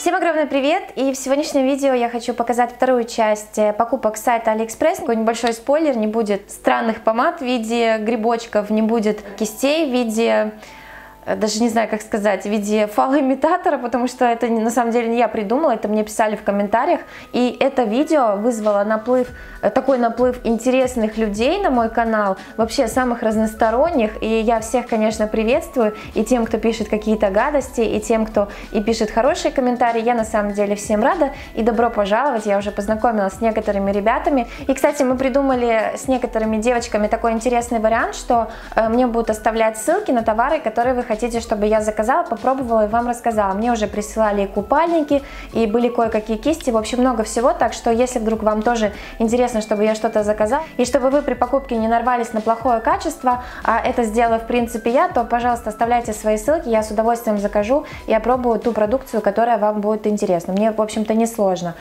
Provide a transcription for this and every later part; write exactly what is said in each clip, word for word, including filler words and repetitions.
Всем огромный привет! И в сегодняшнем видео я хочу показать вторую часть покупок с сайта Алиэкспресс. Такой небольшой спойлер, не будет странных помад в виде грибочков, не будет кистей в виде, даже не знаю как сказать, в виде фалоимитатора, потому что это на самом деле не я придумала, это мне писали в комментариях. И это видео вызвало наплыв, такой наплыв интересных людей на мой канал, вообще самых разносторонних, и я всех, конечно, приветствую, и тем, кто пишет какие-то гадости, и тем, кто и пишет хорошие комментарии, я на самом деле всем рада, и добро пожаловать, я уже познакомилась с некоторыми ребятами. И, кстати, мы придумали с некоторыми девочками такой интересный вариант, что мне будут оставлять ссылки на товары, которые вы хотите Хотите, чтобы я заказала, попробовала и вам рассказала. Мне уже присылали и купальники, и были кое-какие кисти, в общем, много всего. Так что, если вдруг вам тоже интересно, чтобы я что-то заказала, и чтобы вы при покупке не нарвались на плохое качество, а это сделала, в принципе, я, то, пожалуйста, оставляйте свои ссылки, я с удовольствием закажу и опробую ту продукцию, которая вам будет интересна. Мне, в общем-то, не сложно.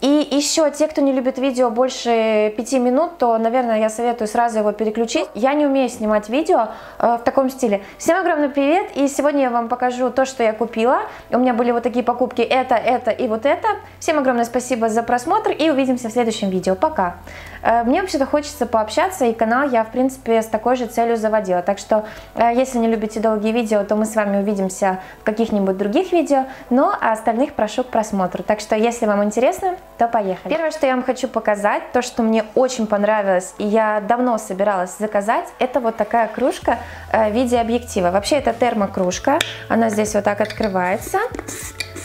И еще те, кто не любит видео больше пяти минут, то, наверное, я советую сразу его переключить. Я не умею снимать видео э, в таком стиле. Всем огромный привет! И сегодня я вам покажу то, что я купила. У меня были вот такие покупки: это, это и вот это. Всем огромное спасибо за просмотр и увидимся в следующем видео. Пока! Э, мне вообще-то хочется пообщаться, и канал я, в принципе, с такой же целью заводила. Так что, э, если не любите долгие видео, то мы с вами увидимся в каких-нибудь других видео. Но остальных прошу к просмотру. Так что, если вам интересно, то поехали. Первое, что я вам хочу показать, то, что мне очень понравилось, и я давно собиралась заказать, это вот такая кружка в виде объектива. Вообще, это термокружка, она здесь вот так открывается,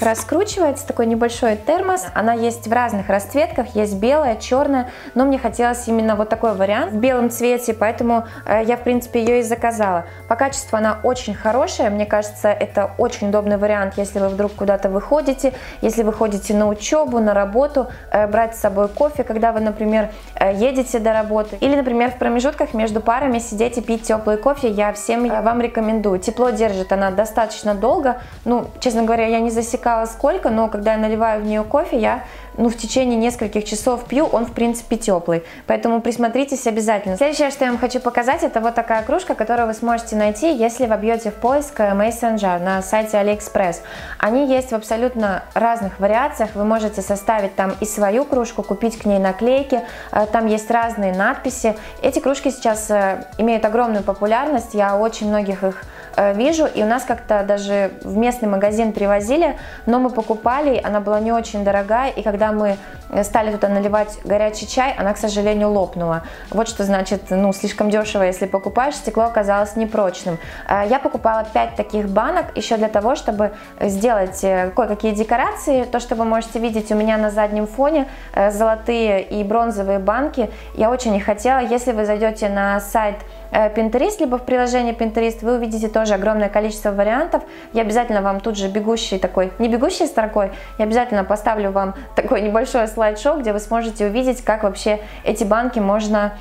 раскручивается, такой небольшой термос. Она есть в разных расцветках, есть белая, черная, но мне хотелось именно вот такой вариант в белом цвете, поэтому я, в принципе, ее и заказала. По качеству она очень хорошая, мне кажется, это очень удобный вариант, если вы вдруг куда-то выходите, если вы ходите на учебу, на работу, брать с собой кофе, когда вы, например, едете до работы, или, например, в промежутках между парами сидеть и пить теплый кофе, я всем вам рекомендую. Тепло держит она достаточно долго, ну, честно говоря, я не засекала сколько, но когда я наливаю в нее кофе, я ну, в течение нескольких часов пью, он в принципе теплый, поэтому присмотритесь обязательно. Следующее, что я вам хочу показать, это вот такая кружка, которую вы сможете найти, если вобьете в поиск мессенджер на сайте Алиэкспресс. Они есть в абсолютно разных вариациях, вы можете составить там и свою кружку, купить к ней наклейки, там есть разные надписи. Эти кружки сейчас имеют огромную популярность, я очень многих их вижу, и у нас как-то даже в местный магазин привозили, но мы покупали, она была не очень дорогая, и когда мы стали туда наливать горячий чай, она, к сожалению, лопнула. Вот что значит, ну, слишком дешево, если покупаешь, стекло оказалось непрочным. Я покупала пять таких банок, еще для того, чтобы сделать кое-какие декорации. То, что вы можете видеть у меня на заднем фоне, золотые и бронзовые банки, я очень их хотела. Если вы зайдете на сайт Pinterest, либо в приложении Pinterest, вы увидите тоже огромное количество вариантов. Я обязательно вам тут же бегущий такой, не бегущей строкой, я обязательно поставлю вам такое небольшое слайд-шоу, где вы сможете увидеть, как вообще эти банки можно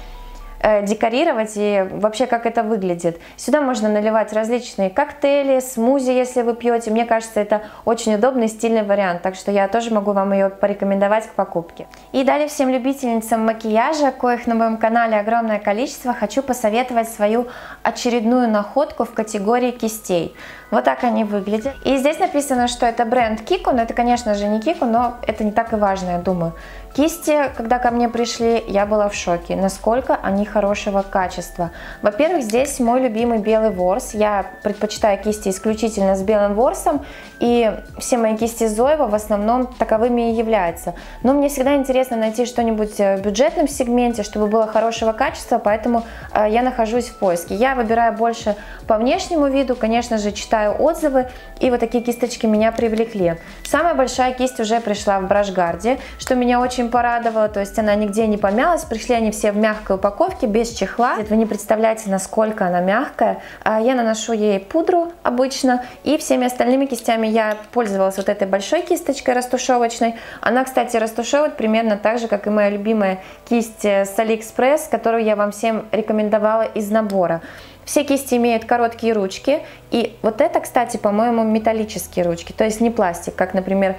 декорировать и вообще как это выглядит. Сюда можно наливать различные коктейли, смузи, если вы пьете. Мне кажется, это очень удобный, стильный вариант, так что я тоже могу вам ее порекомендовать к покупке. И далее всем любительницам макияжа, коих на моем канале огромное количество, хочу посоветовать свою очередную находку в категории кистей. Вот так они выглядят. И здесь написано, что это бренд Кико, но это, конечно же, не Кико, но это не так и важно, я думаю. Кисти, когда ко мне пришли, я была в шоке, насколько они хорошего качества. Во-первых, здесь мой любимый белый ворс. Я предпочитаю кисти исключительно с белым ворсом, и все мои кисти Зоева в основном таковыми и являются. Но мне всегда интересно найти что-нибудь в бюджетном сегменте, чтобы было хорошего качества, поэтому я нахожусь в поиске. Я выбираю больше по внешнему виду, конечно же, читаю отзывы, и вот такие кисточки меня привлекли. Самая большая кисть уже пришла в брашгарде, что меня очень порадовала, то есть она нигде не помялась, пришли они все в мягкой упаковке, без чехла. Вы не представляете, насколько она мягкая. Я наношу ей пудру обычно, и всеми остальными кистями я пользовалась вот этой большой кисточкой растушевочной. Она, кстати, растушевывает примерно так же, как и моя любимая кисть с Алиэкспресс, которую я вам всем рекомендовала из набора. Все кисти имеют короткие ручки, и вот это, кстати, по-моему, металлические ручки, то есть не пластик, как, например,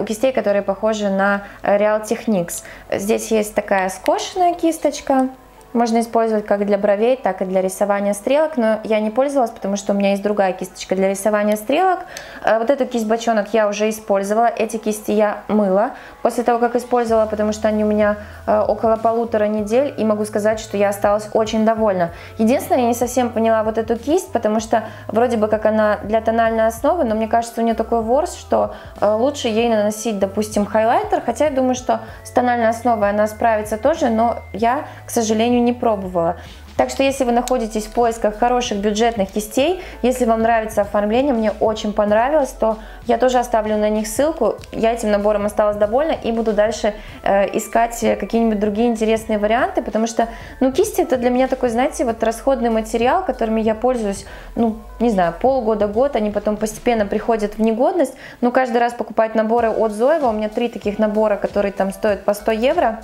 у кистей, которые похожи на Real Techniques. Здесь есть такая скошенная кисточка, Можно использовать как для бровей, так и для рисования стрелок, но я не пользовалась, потому что у меня есть другая кисточка для рисования стрелок. Вот эту кисть-бочонок я уже использовала, эти кисти я мыла после того, как использовала, потому что они у меня около полутора недель, и могу сказать, что я осталась очень довольна. Единственное, я не совсем поняла вот эту кисть, потому что вроде бы как она для тональной основы, но мне кажется, у нее такой ворс, что лучше ей наносить, допустим, хайлайтер, хотя я думаю, что с тональной основой она справится тоже, но я, к сожалению, не пробовала. Так что, если вы находитесь в поисках хороших бюджетных кистей, если вам нравится оформление, мне очень понравилось, то я тоже оставлю на них ссылку. Я этим набором осталась довольна и буду дальше э, искать какие-нибудь другие интересные варианты, потому что, ну, кисти — это для меня такой, знаете, вот расходный материал, которыми я пользуюсь, ну, не знаю, полгода-год, они потом постепенно приходят в негодность. Но каждый раз покупать наборы от Зоева, у меня три таких набора, которые там стоят по сто евро,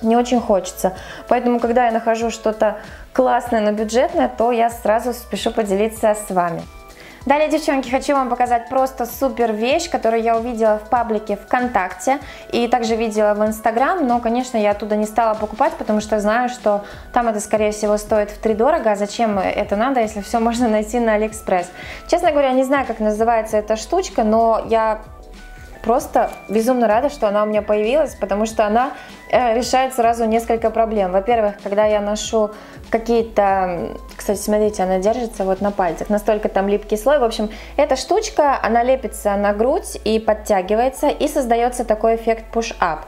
не очень хочется. Поэтому, когда я нахожу что-то классное, но бюджетное, то я сразу спешу поделиться с вами. Далее, девчонки, хочу вам показать просто супер вещь, которую я увидела в паблике ВКонтакте и также видела в Инстаграм, но, конечно, я оттуда не стала покупать, потому что знаю, что там это, скорее всего, стоит втридорого, а зачем это надо, если все можно найти на Алиэкспресс. Честно говоря, не знаю, как называется эта штучка, но я просто безумно рада, что она у меня появилась, потому что она решает сразу несколько проблем. Во-первых, когда я ношу какие-то... Кстати, смотрите, она держится вот на пальцах, настолько там липкий слой. В общем, эта штучка, она лепится на грудь и подтягивается, и создается такой эффект push-up.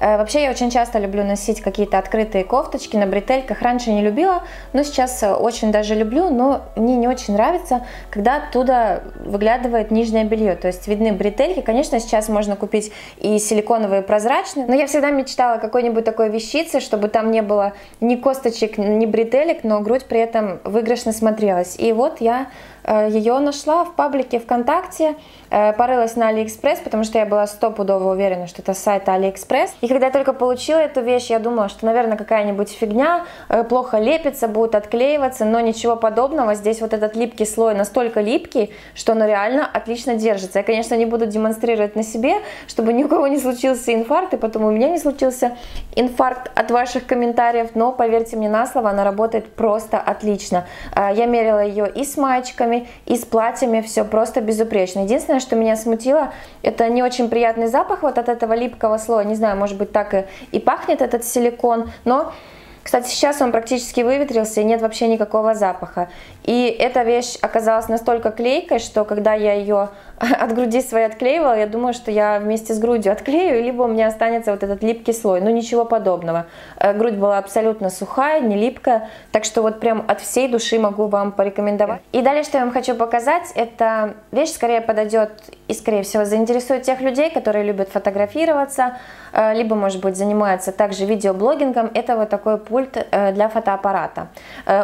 Вообще, я очень часто люблю носить какие-то открытые кофточки на бретельках. Раньше не любила, но сейчас очень даже люблю, но мне не очень нравится, когда оттуда выглядывает нижнее белье, то есть видны бретельки. Конечно, сейчас можно купить и силиконовые, и прозрачные, но я всегда мечтала о какой-нибудь такой вещице, чтобы там не было ни косточек, ни бретелек, но грудь при этом выигрышно смотрелась. И вот я ее нашла в паблике ВКонтакте, порылась на Алиэкспресс, потому что я была стопудово уверена, что это сайт Алиэкспресс. И когда я только получила эту вещь, я думала, что, наверное, какая-нибудь фигня, плохо лепится, будет отклеиваться, но ничего подобного. Здесь вот этот липкий слой настолько липкий, что он реально отлично держится. Я, конечно, не буду демонстрировать на себе, чтобы ни у кого не случился инфаркт, и потом у меня не случился инфаркт от ваших комментариев, но, поверьте мне на слово, она работает просто отлично. Я мерила ее и с маечками, и с платьями, все просто безупречно. Единственное, что меня смутило, это не очень приятный запах вот от этого липкого слоя. Не знаю, может быть, так и, и пахнет этот силикон, но, кстати, сейчас он практически выветрился, и нет вообще никакого запаха. И эта вещь оказалась настолько клейкой, что когда я ее от груди своей отклеивала, я думаю, что я вместе с грудью отклею, либо у меня останется вот этот липкий слой. Но ничего подобного. Грудь была абсолютно сухая, не липкая, так что вот прям от всей души могу вам порекомендовать. И далее, что я вам хочу показать, эта вещь скорее подойдет и, скорее всего, заинтересует тех людей, которые любят фотографироваться, либо, может быть, занимаются также видеоблогингом. Это вот такой пульт для фотоаппарата.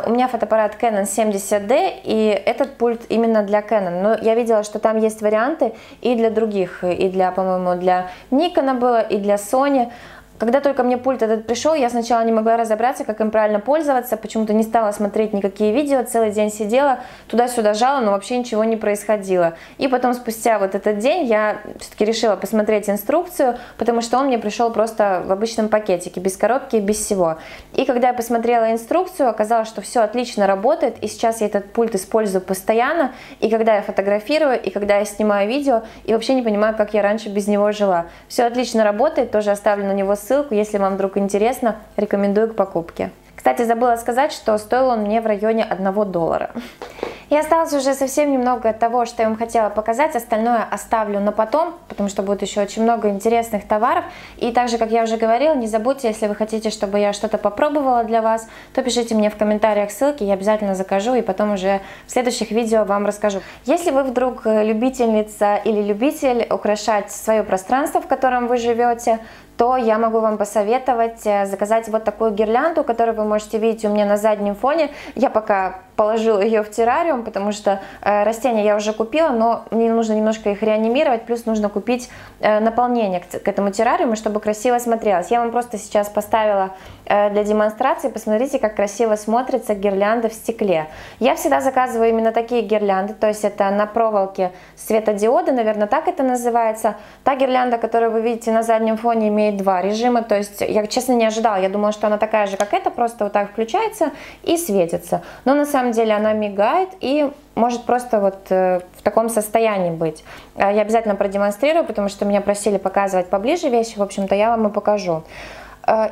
У меня фотоаппарат Canon семьдесят дэ, и этот пульт именно для Canon. Но я видела, что там есть варианты и для других, и для, по-моему, для Nikon было, и для Sony. Когда только мне пульт этот пришел, я сначала не могла разобраться, как им правильно пользоваться, почему-то не стала смотреть никакие видео, целый день сидела, туда-сюда жала, но вообще ничего не происходило. И потом, спустя вот этот день, я все-таки решила посмотреть инструкцию, потому что он мне пришел просто в обычном пакетике, без коробки, без всего. И когда я посмотрела инструкцию, оказалось, что все отлично работает, и сейчас я этот пульт использую постоянно, и когда я фотографирую, и когда я снимаю видео, и вообще не понимаю, как я раньше без него жила. Все отлично работает, тоже оставлю на него ссылку. Ссылку, если вам вдруг интересно, рекомендую к покупке. Кстати, забыла сказать, что стоил он мне в районе одного доллара. И осталось уже совсем немного того, что я вам хотела показать, остальное оставлю на потом, потому что будет еще очень много интересных товаров. И также, как я уже говорила, не забудьте, если вы хотите, чтобы я что-то попробовала для вас, то пишите мне в комментариях ссылки, я обязательно закажу и потом уже в следующих видео вам расскажу. Если вы вдруг любительница или любитель украшать свое пространство, в котором вы живете, то я могу вам посоветовать заказать вот такую гирлянду, которую вы можете видеть у меня на заднем фоне. Я пока положила ее в террариум, потому что растения я уже купила, но мне нужно немножко их реанимировать, плюс нужно купить наполнение к этому террариуму, чтобы красиво смотрелось. Я вам просто сейчас поставила для демонстрации, посмотрите, как красиво смотрится гирлянда в стекле. Я всегда заказываю именно такие гирлянды, то есть это на проволоке светодиоды, наверное, так это называется. Та гирлянда, которую вы видите на заднем фоне, имеет имеет два режима, то есть я, честно, не ожидала, я думала, что она такая же, как эта, просто вот так включается и светится, но на самом деле она мигает и может просто вот в таком состоянии быть. Я обязательно продемонстрирую, потому что меня просили показывать поближе вещи, в общем-то я вам и покажу.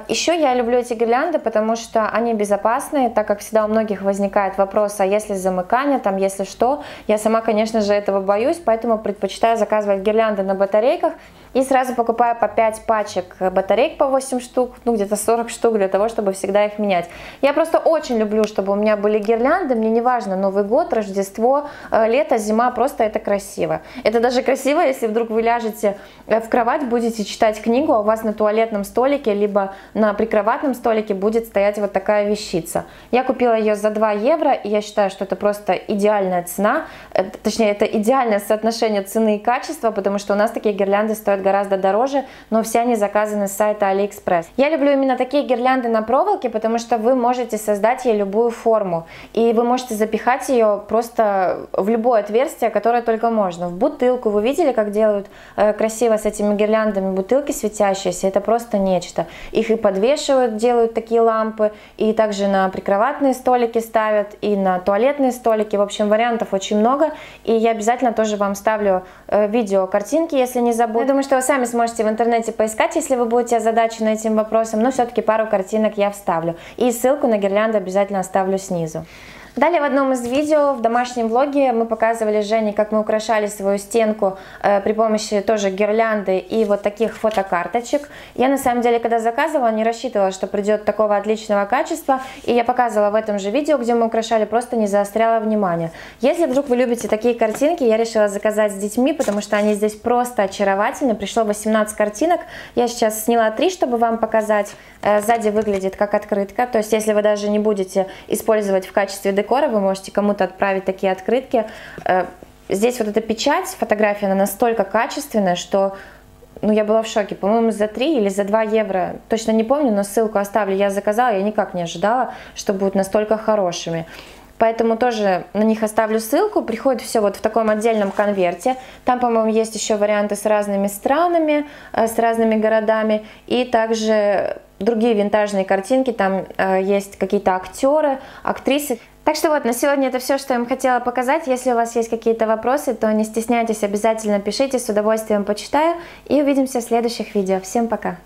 Еще я люблю эти гирлянды, потому что они безопасные, так как всегда у многих возникает вопрос, а если замыкание, там, если что, я сама, конечно же, этого боюсь, поэтому предпочитаю заказывать гирлянды на батарейках и сразу покупаю по пять пачек батареек по восемь штук, ну где-то сорок штук для того, чтобы всегда их менять. Я просто очень люблю, чтобы у меня были гирлянды, мне не важно, Новый год, Рождество, лето, зима, просто это красиво. Это даже красиво, если вдруг вы ляжете в кровать, будете читать книгу, а у вас на туалетном столике, либо на прикроватном столике будет стоять вот такая вещица. Я купила ее за два евро, и я считаю, что это просто идеальная цена, точнее, это идеальное соотношение цены и качества, потому что у нас такие гирлянды стоят гораздо дороже, но все они заказаны с сайта Алиэкспресс. Я люблю именно такие гирлянды на проволоке, потому что вы можете создать ей любую форму, и вы можете запихать ее просто в любое отверстие, которое только можно. В бутылку, вы видели, как делают красиво с этими гирляндами бутылки светящиеся, это просто нечто. Их и подвешивают, делают такие лампы, и также на прикроватные столики ставят, и на туалетные столики. В общем, вариантов очень много, и я обязательно тоже вам ставлю видео, картинки, если не забуду. Я думаю, что вы сами сможете в интернете поискать, если вы будете озадачены этим вопросом, но все-таки пару картинок я вставлю. И ссылку на гирлянду обязательно оставлю снизу. Далее в одном из видео, в домашнем влоге, мы показывали с Женей, как мы украшали свою стенку э, при помощи тоже гирлянды и вот таких фотокарточек. Я на самом деле, когда заказывала, не рассчитывала, что придет такого отличного качества, и я показывала в этом же видео, где мы украшали, просто не заостряла внимание. Если вдруг вы любите такие картинки, я решила заказать с детьми, потому что они здесь просто очаровательны. Пришло восемнадцать картинок, я сейчас сняла три, чтобы вам показать. Э, сзади выглядит как открытка, то есть если вы даже не будете использовать в качестве декора, вы можете кому-то отправить такие открытки. Здесь вот эта печать, фотография, она настолько качественная, что ну, я была в шоке. По-моему, за три или за два евро, точно не помню, но ссылку оставлю. Я заказала, я никак не ожидала, что будут настолько хорошими. Поэтому тоже на них оставлю ссылку. Приходит все вот в таком отдельном конверте. Там, по-моему, есть еще варианты с разными странами, с разными городами. И также другие винтажные картинки. Там есть какие-то актеры, актрисы. Так что вот, на сегодня это все, что я вам хотела показать. Если у вас есть какие-то вопросы, то не стесняйтесь, обязательно пишите, с удовольствием почитаю. И увидимся в следующих видео. Всем пока!